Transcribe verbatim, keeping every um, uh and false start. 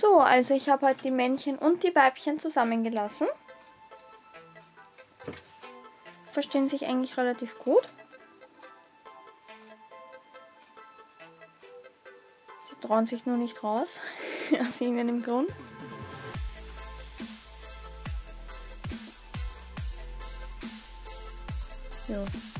So, also ich habe heute die Männchen und die Weibchen zusammengelassen. Verstehen sich eigentlich relativ gut. Sie trauen sich nur nicht raus, aus irgendeinem Grund. Ja.